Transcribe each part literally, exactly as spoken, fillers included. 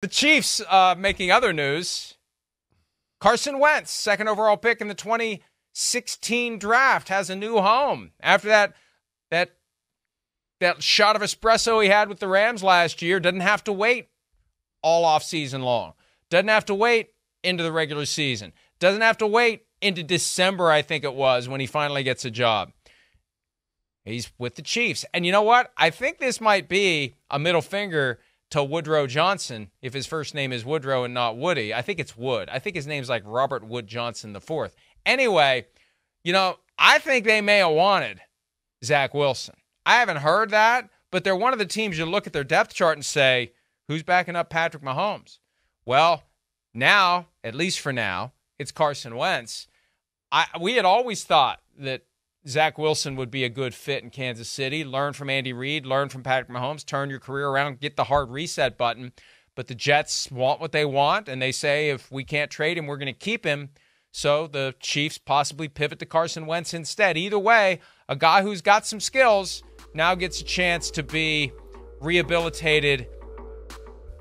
The Chiefs, uh, making other news, Carson Wentz, second overall pick in the twenty sixteen draft, has a new home. After that, that, that shot of espresso he had with the Rams last year, doesn't have to wait all offseason long. Doesn't have to wait into the regular season. Doesn't have to wait into December, I think it was, when he finally gets a job. He's with the Chiefs. And you know what? I think this might be a middle finger to Woodrow Johnson, if his first name is Woodrow and not Woody. I think it's Wood. I think his name's like Robert Wood Johnson the fourth. Anyway, you know, I think they may have wanted Zach Wilson. I haven't heard that, but they're one of the teams you look at their depth chart and say, who's backing up Patrick Mahomes? Well, now, at least for now, it's Carson Wentz. I, we had always thought that Zach Wilson would be a good fit in Kansas City. Learn from Andy Reid. Learn from Patrick Mahomes. Turn your career around. Get the hard reset button. But the Jets want what they want, and they say if we can't trade him, we're going to keep him. So the Chiefs possibly pivot to Carson Wentz instead. Either way, a guy who's got some skills now gets a chance to be rehabilitated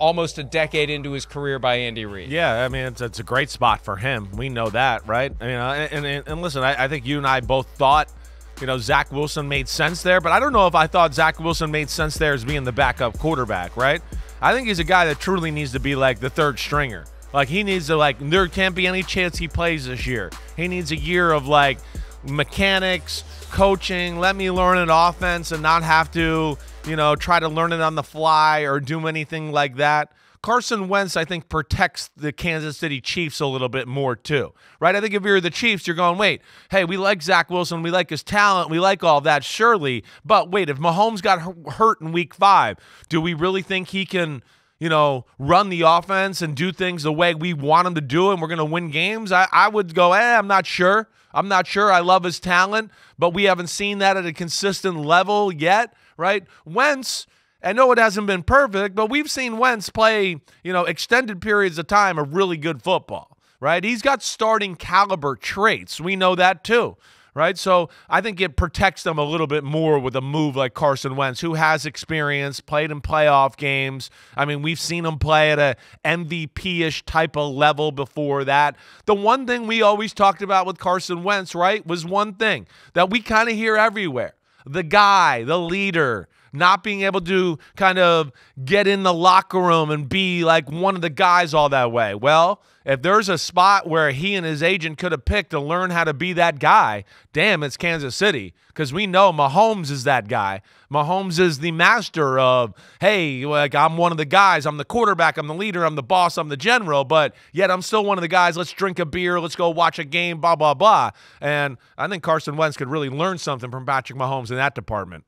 almost a decade into his career by Andy Reid. Yeah, I mean, it's, it's a great spot for him. We know that, right? I mean, and, and, and listen, I, I think you and I both thought, you know, Zach Wilson made sense there, but I don't know if I thought Zach Wilson made sense there as being the backup quarterback, right? I think he's a guy that truly needs to be like the third stringer. Like, he needs to, like, there can't be any chance he plays this year. He needs a year of, like, mechanics, coaching, let me learn an offense and not have to, you know, try to learn it on the fly or do anything like that. Carson Wentz, I think, protects the Kansas City Chiefs a little bit more too, right? I think if you're the Chiefs, you're going, wait, hey, we like Zach Wilson. We like his talent. We like all that, surely. But wait, if Mahomes got hurt in week five, do we really think he can, you know, run the offense and do things the way we want him to do and we're going to win games? I, I would go, eh, I'm not sure. I'm not sure. I love his talent, but we haven't seen that at a consistent level yet. Right? Wentz, I know it hasn't been perfect, but we've seen Wentz play, you know, extended periods of time of really good football, right? He's got starting caliber traits. We know that too, right? So I think it protects them a little bit more with a move like Carson Wentz, who has experience, played in playoff games. I mean, we've seen him play at a M V P-ish type of level before that. The one thing we always talked about with Carson Wentz, right, was one thing that we kind of hear everywhere. The guy, the leader, not being able to kind of get in the locker room and be like one of the guys all that way. Well, if there's a spot where he and his agent could have picked to learn how to be that guy, damn, it's Kansas City, because we know Mahomes is that guy. Mahomes is the master of, hey, like, I'm one of the guys. I'm the quarterback. I'm the leader. I'm the boss. I'm the general. But yet I'm still one of the guys. Let's drink a beer. Let's go watch a game, blah, blah, blah. And I think Carson Wentz could really learn something from Patrick Mahomes in that department.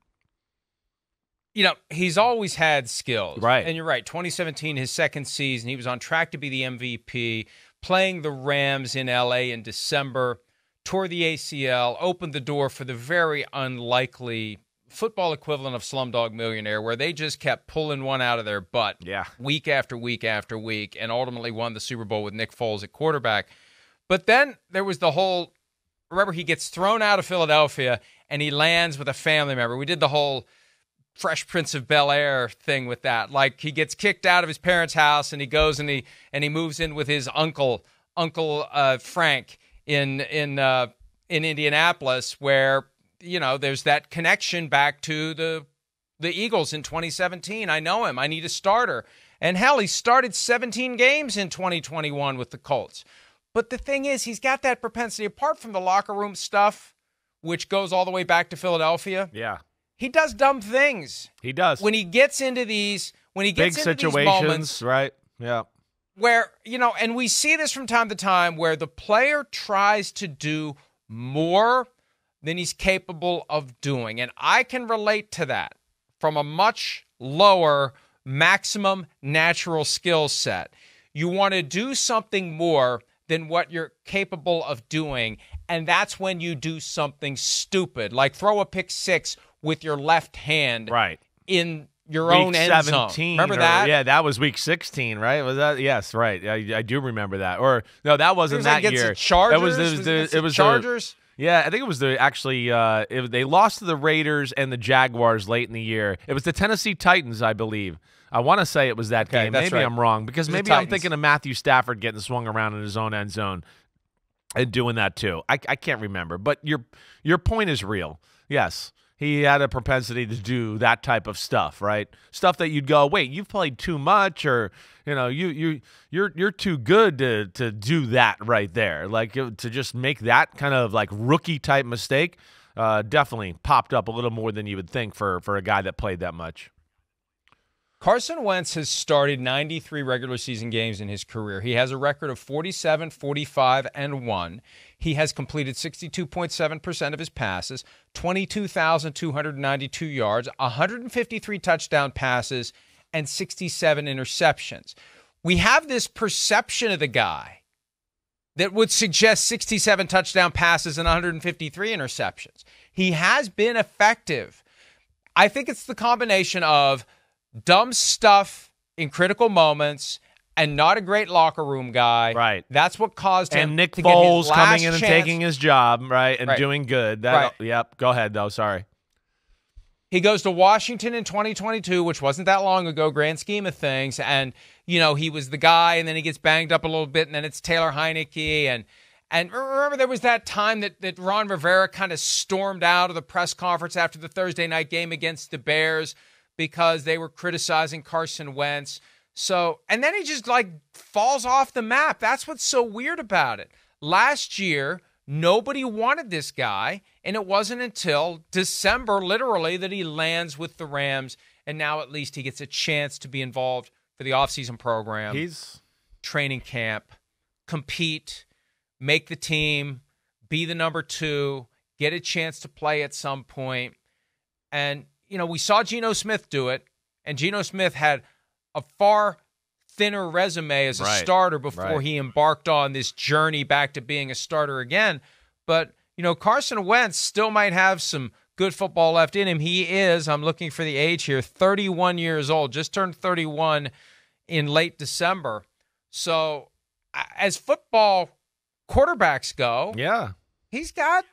You know, he's always had skills. Right. And you're right. twenty seventeen, his second season, he was on track to be the M V P, playing the Rams in L A in December, tore the A C L, opened the door for the very unlikely football equivalent of Slumdog Millionaire, where they just kept pulling one out of their butt yeah. week after week after week, and ultimately won the Super Bowl with Nick Foles at quarterback. But then there was the whole, remember, he gets thrown out of Philadelphia, and he lands with a family member. We did the whole Fresh Prince of Bel-Air thing with that. Like, he gets kicked out of his parents' house and he goes and he and he moves in with his uncle, Uncle uh, Frank in in uh, in Indianapolis, where, you know, there's that connection back to the the Eagles in twenty seventeen. I know him. I need a starter. And hell, he started seventeen games in twenty twenty-one with the Colts. But the thing is, he's got that propensity, apart from the locker room stuff, which goes all the way back to Philadelphia. Yeah. He does dumb things. He does. When he gets into these, when he gets Big into these moments, right? Yeah. Where, you know, and we see this from time to time, where the player tries to do more than he's capable of doing. And I can relate to that from a much lower maximum natural skill set. You want to do something more than what you're capable of doing. And that's when you do something stupid, like throw a pick six with your left hand, right, in your week own end zone. Remember that? Or, yeah, that was week sixteen, right? Was that? Yes, right. I, I do remember that. Or no, that wasn't was that like year. Chargers. That was, was, was the, the it was Chargers. The, yeah, I think it was the actually. Uh, it, they lost to the Raiders and the Jaguars late in the year. It was the Tennessee Titans, I believe. I want to say it was that okay, game. Maybe right. I'm wrong because maybe I'm thinking of Matthew Stafford getting swung around in his own end zone and doing that too. I, I can't remember, but your your point is real. Yes, he had a propensity to do that type of stuff, right? Stuff that you'd go, wait, you've played too much, or you know, you you you're you're too good to to do that right there. Like to just make that kind of like rookie type mistake. Uh, definitely popped up a little more than you would think for for a guy that played that much. Carson Wentz has started ninety-three regular season games in his career. He has a record of forty-seven, forty-five, and one. He has completed sixty-two point seven percent of his passes, twenty-two thousand two hundred ninety-two yards, one hundred fifty-three touchdown passes, and sixty-seven interceptions. We have this perception of the guy that would suggest sixty-seven touchdown passes and one hundred fifty-three interceptions. He has been effective. I think it's the combination of dumb stuff in critical moments and not a great locker room guy. Right. That's what caused him and Nick to Foles get his last coming in chance. And taking his job, right, and right. doing good. That, right. Yep. Go ahead, though. Sorry. He goes to Washington in twenty twenty-two, which wasn't that long ago, grand scheme of things. And, you know, he was the guy, and then he gets banged up a little bit, and then it's Taylor Heinicke. And and remember there was that time that, that Ron Rivera kind of stormed out of the press conference after the Thursday night game against the Bears because they were criticizing Carson Wentz. So, and then he just, like, falls off the map. That's what's so weird about it. Last year, nobody wanted this guy, and it wasn't until December, literally, that he lands with the Rams, and now at least he gets a chance to be involved for the offseason program, He's... training camp, compete, make the team, be the number two, get a chance to play at some point. And, you know, we saw Geno Smith do it, and Geno Smith had a far thinner resume as a right. starter before right. he embarked on this journey back to being a starter again. But, you know, Carson Wentz still might have some good football left in him. He is, I'm looking for the age here, thirty-one years old, just turned thirty-one in late December. So as football quarterbacks go, yeah, he's got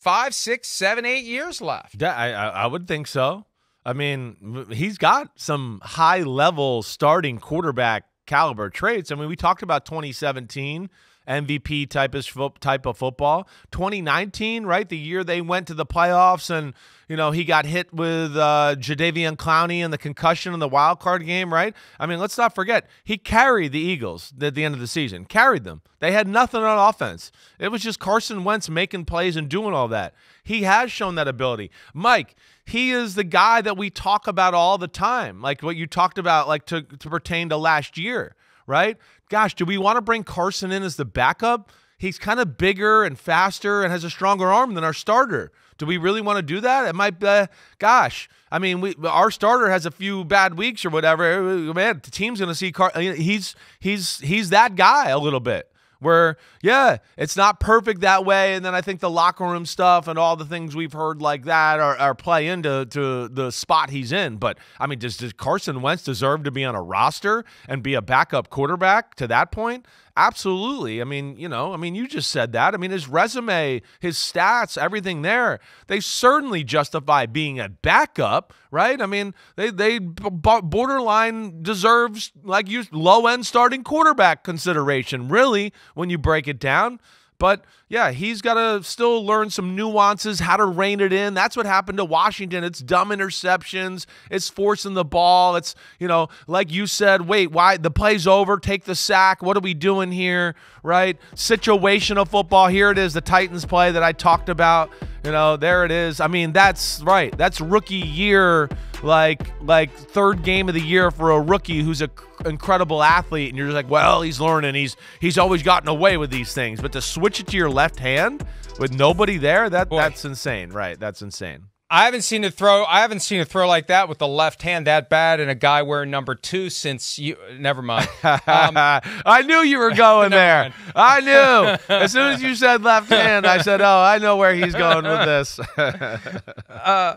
five, six, seven, eight years left. Yeah, I, I would think so. I mean, he's got some high-level starting quarterback caliber traits. I mean, we talked about twenty seventeen, M V P type of type of football. twenty nineteen, right, the year they went to the playoffs, and you know he got hit with uh, Jadaveon Clowney and the concussion in the wild card game, right? I mean, let's not forget he carried the Eagles at the end of the season. Carried them. They had nothing on offense. It was just Carson Wentz making plays and doing all that. He has shown that ability, Mike. He is the guy that we talk about all the time, like what you talked about, like to, to pertain to last year, right? Gosh, do we want to bring Carson in as the backup? He's kind of bigger and faster and has a stronger arm than our starter. Do we really want to do that? It might be, uh, gosh, I mean, we, our starter has a few bad weeks or whatever. Man, the team's going to see Car- he's, he's, he's that guy a little bit. Where, yeah, it's not perfect that way, and then I think the locker room stuff and all the things we've heard like that are, are play into to the spot he's in. But, I mean, does, does Carson Wentz deserve to be on a roster and be a backup quarterback to that point? Absolutely. I mean, you know, I mean, you just said that. I mean, his resume, his stats, everything there, they certainly justify being a backup, right? I mean, they they borderline deserves, like you, low-end starting quarterback consideration, really, when you break it down. But, yeah, he's got to still learn some nuances, how to rein it in. That's what happened to Washington. It's dumb interceptions. It's forcing the ball. It's, you know, like you said, wait, why the play's over, take the sack. What are we doing here, right? Situational football. Here it is, the Titans play that I talked about. You know, there it is. I mean, that's right. That's rookie year, like like third game of the year for a rookie who's an incredible athlete, and you're just like, well, he's learning. He's he's always gotten away with these things. But to switch it to your left hand with nobody there, that Boy. that's insane. Right, that's insane. I haven't seen a throw. I haven't seen a throw like that with the left hand that bad and a guy wearing number two since you. Never mind. Um, I knew you were going there. I knew. As soon as you said left hand, I said, "Oh, I know where he's going with this." uh,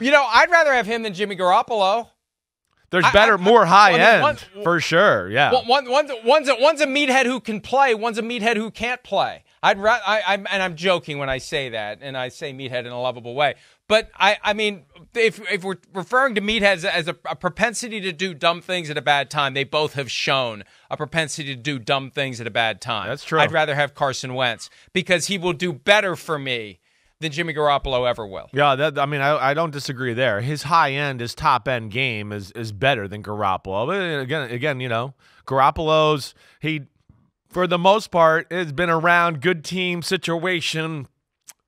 you know, I'd rather have him than Jimmy Garoppolo. There's better, I, I, more high I mean, end one, for sure. Yeah, one, one, one's, a, one's a meathead who can play. One's a meathead who can't play. I'd ra- I, I'm and I'm joking when I say that, and I say meathead in a lovable way. But I, I mean, if if we're referring to meatheads as a, a propensity to do dumb things at a bad time, they both have shown a propensity to do dumb things at a bad time. That's true. I'd rather have Carson Wentz because he will do better for me than Jimmy Garoppolo ever will. Yeah, that, I mean, I, I don't disagree there. His high end, his top end game is is better than Garoppolo. But again, again, you know, Garoppolo's he, for the most part, has been around good team situation.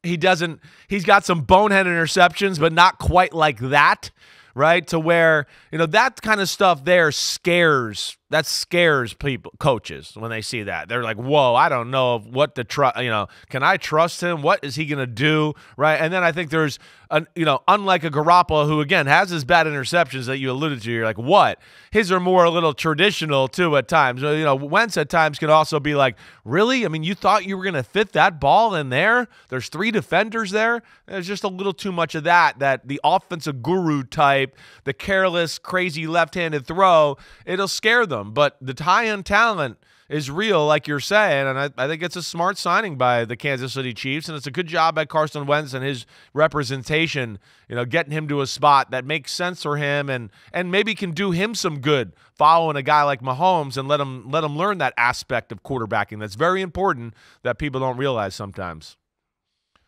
He doesn't. He's got some bonehead interceptions, but not quite like that, right? To where, you know, that kind of stuff there scares. That scares people, coaches, when they see that. They're like, whoa, I don't know what to trust, you know, can I trust him? What is he going to do, right? And then I think there's, an, you know, unlike a Garoppolo who, again, has his bad interceptions that you alluded to, you're like, what? His are more a little traditional, too, at times. You know, Wentz at times can also be like, really? I mean, you thought you were going to fit that ball in there? There's three defenders there? There's just a little too much of that, that the offensive guru type, the careless, crazy left-handed throw, it'll scare them. But the high-end talent is real, like you're saying, and I, I think it's a smart signing by the Kansas City Chiefs, and it's a good job by Carson Wentz and his representation, you know, getting him to a spot that makes sense for him and and maybe can do him some good following a guy like Mahomes and let him, let him learn that aspect of quarterbacking that's very important that people don't realize sometimes.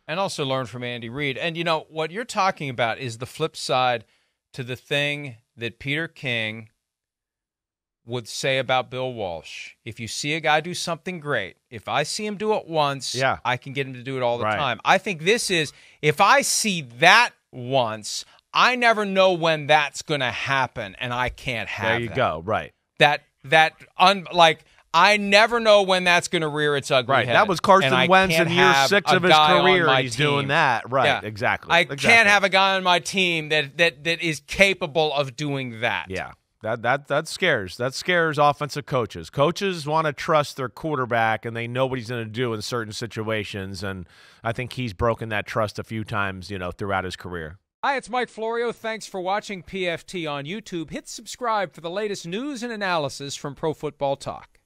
And also learn from Andy Reid. And, you know, what you're talking about is the flip side to the thing that Peter King would say about Bill Walsh. If you see a guy do something great, if I see him do it once, yeah, I can get him to do it all the right. time. I think this is, if I see that once, I never know when that's going to happen, and I can't have it. There you that. go, right. That, that un, like, I never know when that's going to rear its ugly right. head. That was Carson Wentz in year six of his career. He's team. doing that. Right, yeah. exactly. I exactly. can't have a guy on my team that, that that is capable of doing that. Yeah. That that that scares that scares offensive coaches. Coaches want to trust their quarterback, and they know what he's going to do in certain situations. And I think he's broken that trust a few times, you know, throughout his career. Hi, it's Mike Florio. Thanks for watching P F T on YouTube. Hit subscribe for the latest news and analysis from Pro Football Talk.